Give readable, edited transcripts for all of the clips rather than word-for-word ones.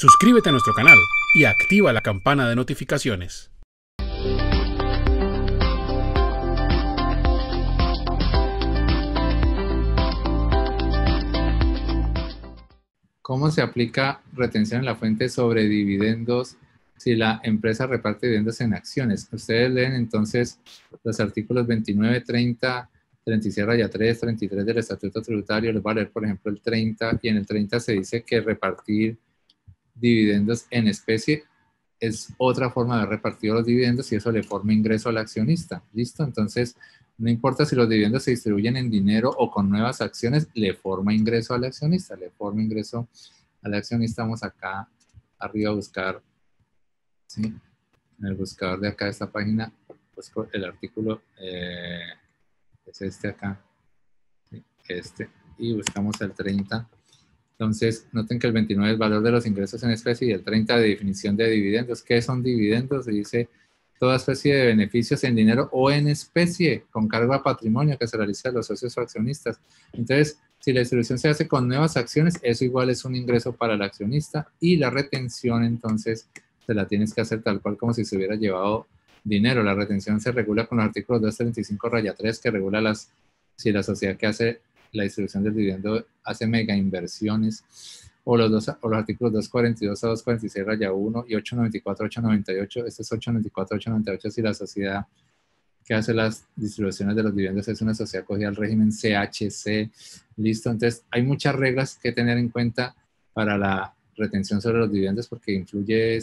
Suscríbete a nuestro canal y activa la campana de notificaciones. ¿Cómo se aplica retención en la fuente sobre dividendos si la empresa reparte dividendos en acciones? Ustedes leen entonces los artículos 29, 30, 36-3, 33 del Estatuto Tributario. Les voy a leer, por ejemplo, el 30. Y en el 30 se dice que repartir dividendos en especie es otra forma de repartir los dividendos y eso le forma ingreso al accionista. ¿Listo? Entonces, no importa si los dividendos se distribuyen en dinero o con nuevas acciones, le forma ingreso al accionista, Vamos acá arriba a buscar, ¿sí? En el buscador de acá de esta página, busco el artículo, es este acá, ¿sí? Y buscamos el 30. Entonces, noten que el 29 es el valor de los ingresos en especie y el 30 de definición de dividendos. ¿Qué son dividendos? Se dice: toda especie de beneficios en dinero o en especie con cargo a patrimonio que se realiza a los socios o accionistas. Entonces, si la distribución se hace con nuevas acciones, eso igual es un ingreso para el accionista, y la retención entonces se la tienes que hacer tal cual como si se hubiera llevado dinero. La retención se regula con los artículos 235-3 que regula si la sociedad que hace la distribución del dividendo hace mega inversiones. O los artículos 242 a 246-1 y 894-898. Este es 894-898 si la sociedad que hace las distribuciones de los dividendos es una sociedad cogida al régimen CHC. Listo, entonces hay muchas reglas que tener en cuenta para la retención sobre los dividendos, porque influye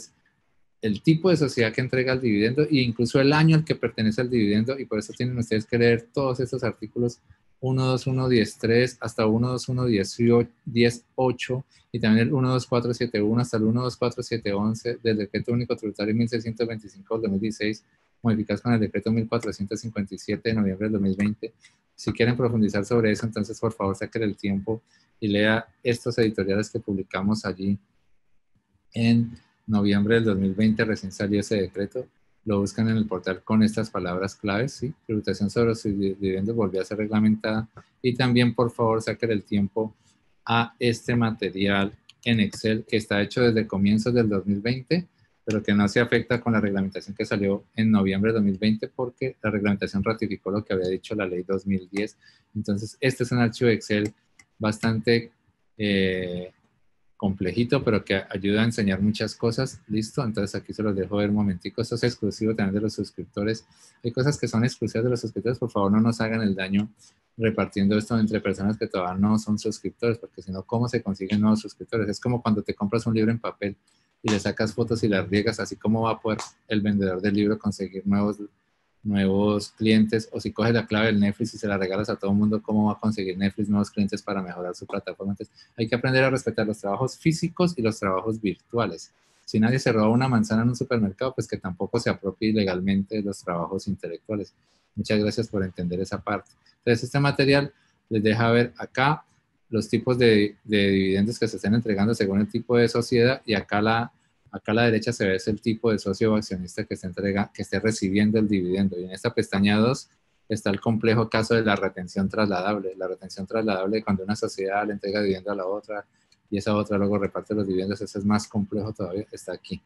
el tipo de sociedad que entrega el dividendo e incluso el año al que pertenece el dividendo, y por eso tienen ustedes que leer todos estos artículos 121-10-3 hasta 121-10-8 y también el 124-71 hasta el 124-7-11 del decreto único tributario 1625-2016, modificados con el decreto 1457 de noviembre del 2020. Si quieren profundizar sobre eso, entonces por favor saquen el tiempo y lea estos editoriales que publicamos allí en noviembre del 2020, recién salió ese decreto. Lo buscan en el portal con estas palabras claves, ¿sí? Tributación sobre los dividendos volvió a ser reglamentada. Y también, por favor, saquen el tiempo a este material en Excel que está hecho desde comienzos del 2020, pero que no se afecta con la reglamentación que salió en noviembre del 2020, porque la reglamentación ratificó lo que había dicho la ley 2010. Entonces, este es un archivo de Excel bastante complejito, pero que ayuda a enseñar muchas cosas. ¿Listo? Entonces aquí se los dejo ver un momentico. Esto es exclusivo también de los suscriptores. Hay cosas que son exclusivas de los suscriptores. Por favor, no nos hagan el daño repartiendo esto entre personas que todavía no son suscriptores, porque si no, ¿cómo se consiguen nuevos suscriptores? Es como cuando te compras un libro en papel y le sacas fotos y las riegas. Así como va a poder el vendedor del libro conseguir nuevos clientes, o si coges la clave del Netflix y se la regalas a todo el mundo, ¿cómo va a conseguir Netflix nuevos clientes para mejorar su plataforma? Entonces, hay que aprender a respetar los trabajos físicos y los trabajos virtuales. Si nadie se roba una manzana en un supermercado, pues que tampoco se apropie ilegalmente los trabajos intelectuales. Muchas gracias por entender esa parte. Entonces, este material les deja ver acá los tipos de dividendos que se están entregando según el tipo de sociedad, y acá acá a la derecha se ve el tipo de socio o accionista que esté recibiendo el dividendo. Y en esta pestaña 2 está el complejo caso de la retención trasladable. La retención trasladable, cuando una sociedad le entrega dividendo a la otra y esa otra luego reparte los dividendos, eso es más complejo todavía, está aquí.